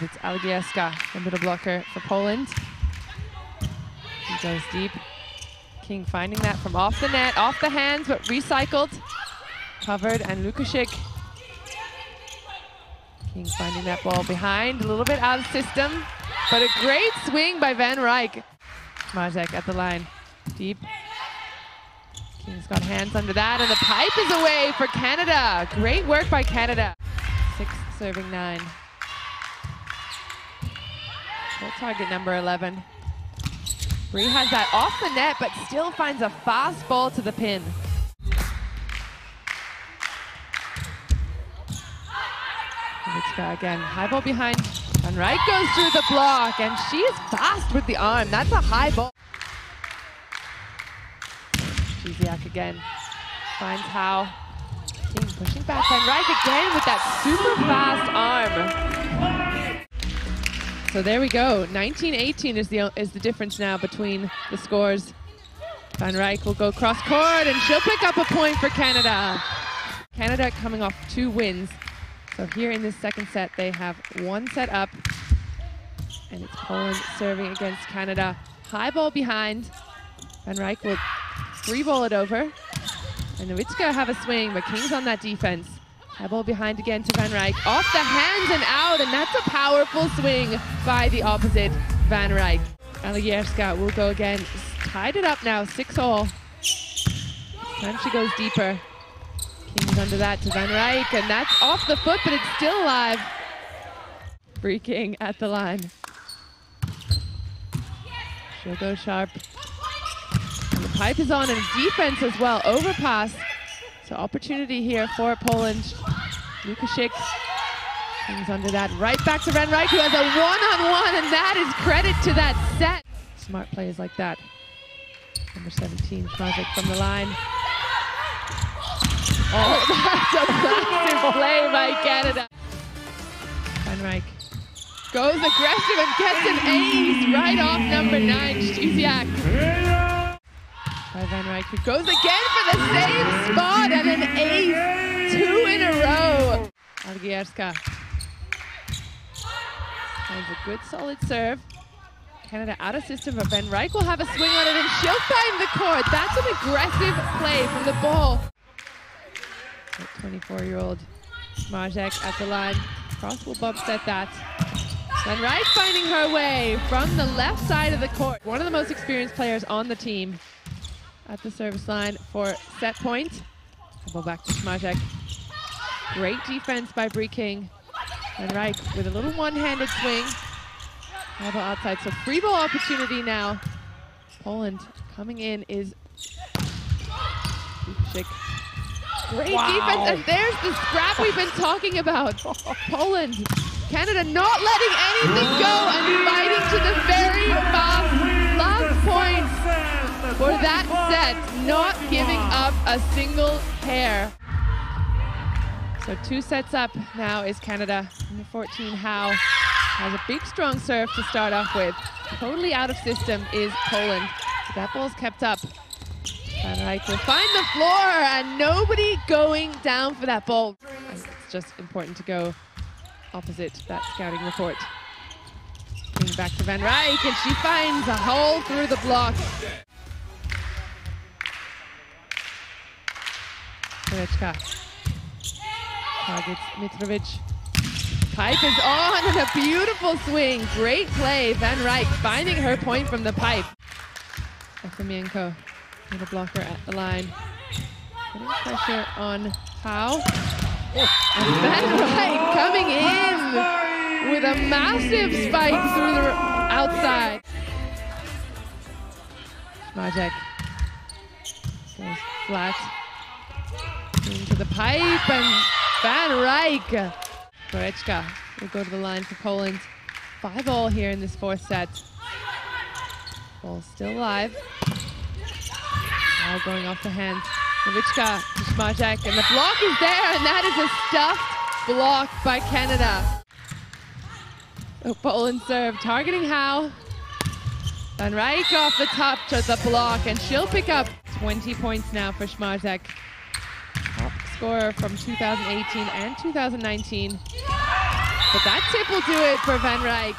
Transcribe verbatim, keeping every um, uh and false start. but it's Alighierska, the middle blocker for Poland. He goes deep. King finding that from off the net, off the hands, but recycled. Covered, and Lukashik. King finding that ball behind, a little bit out of system, but a great swing by Van Ryk. Marzek at the line, deep. King's got hands under that, and the pipe is away for Canada. Great work by Canada. Six serving nine. Full target number eleven. Bree has that off the net, but still finds a fast ball to the pin. Novicka again, high ball behind. Van Ryk goes through the block, and she is fast with the arm. That's a high ball. Shysiak again, finds Howe. King pushing back, Van Ryk again with that super fast arm. So there we go, nineteen eighteen is the, is the difference now between the scores. Van Ryk will go cross-court, and she'll pick up a point for Canada. Canada coming off two wins. So here in this second set, they have one set up, and it's Poland serving against Canada. High ball behind. Van Ryk will three ball it over, and Nowitzka have a swing, but King's on that defense. High ball behind again to Van Ryk. Off the hands and out, and that's a powerful swing by the opposite Van Ryk. Alighierska will go again. Tied it up now, six all. Time she goes deeper. King's under that to Van Ryk, and that's off the foot, but it's still alive. Bree King at the line. She'll go sharp. And the pipe is on, and defense as well, overpass. So opportunity here for Poland. Lukaszczyk, King's under that, right back to Van Ryk, who has a one-on-one, and that is credit to that set. Smart plays like that. Number seventeen, Smarzek from the line. Oh, that's a massive play by Canada. Van Ryk goes aggressive and gets an ace right off number nine, Zsiaq. By Van Ryk, who goes again for the same spot and an ace, two in a row. Alighierska finds a good solid serve. Canada out of system, but Van Ryk will have a swing on it, and she'll find the court. That's an aggressive play from the ball. twenty-four-year-old Marzek at the line. Cross will bump set that. Van Ryk finding her way from the left side of the court. One of the most experienced players on the team at the service line for set point. Double back to Smarzek. Great defense by Bree King. Van Ryk with a little one-handed swing. Double outside, so free ball opportunity now. Poland coming in is Lukaszczyk. Great wow. defense, and there's the scrap we've been talking about. Poland, Canada not letting anything go and fighting to the very fast last point for that set, not giving up a single hair. So two sets up now is Canada. Number fourteen, Howe has a big strong serve to start off with. Totally out of system is Poland. That ball's kept up. Van Ryk will find the floor, and nobody going down for that ball. And it's just important to go opposite that scouting report. Bring back to Van Ryk, and she finds a hole through the block. Koreczka targets Mitrovic. Pipe is on, and a beautiful swing. Great play, Van Ryk finding her point from the pipe. Efimienko. Another blocker at the line. Putting pressure on Howe. Oh. And Van Ryk coming in with a massive spike through the outside. Majek goes flat into the pipe, and Van Ryk. Koreczka will go to the line for Poland. Five all here in this fourth set. Ball still alive. All going off the hands. Novicka to Smarzek, and the block is there, and that is a stuffed block by Canada. Oh, Poland serve, targeting Howe. Van Ryk off the top to the block, and she'll pick up twenty points now for Smarzek. Top scorer from two thousand eighteen and two thousand nineteen. But that tip will do it for Van Ryk.